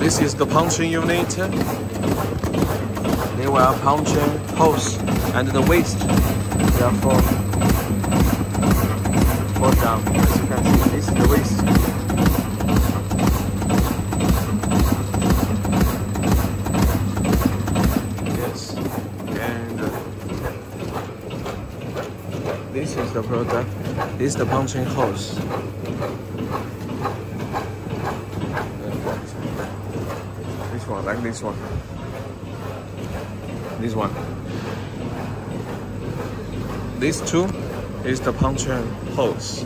This is the punching unit. They were punching holes and the waist. Therefore, fall down. As you can see, this is the waist. This is the product. This is the punching hose. This one, like this one. This one. This too is the punching hose.